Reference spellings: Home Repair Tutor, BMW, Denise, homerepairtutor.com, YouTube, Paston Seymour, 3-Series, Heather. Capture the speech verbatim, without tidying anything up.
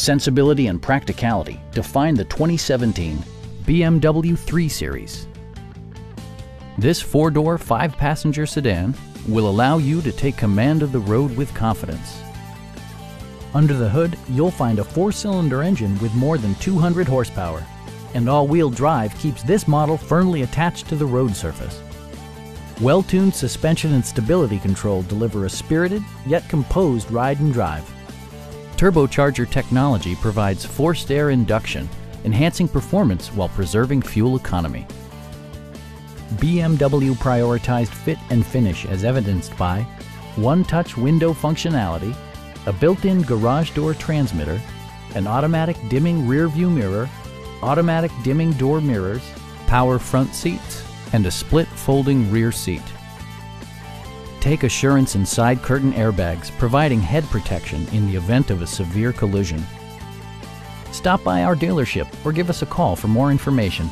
sensibility and practicality define the twenty seventeen B M W three series. This four-door, five-passenger sedan will allow you to take command of the road with confidence. Under the hood, you'll find a four-cylinder engine with more than two hundred horsepower, and all-wheel drive keeps this model firmly attached to the road surface. Well-tuned suspension and stability control deliver a spirited, yet composed ride and drive. Turbocharger technology provides forced air induction, enhancing performance while preserving fuel economy. B M W prioritized fit and finish as evidenced by one-touch window functionality, a built-in garage door transmitter, an automatic dimming rear-view mirror, automatic dimming door mirrors, power front seats, and a split folding rear seat. Take assurance in side curtain airbags, providing head protection in the event of a severe collision. Stop by our dealership or give us a call for more information.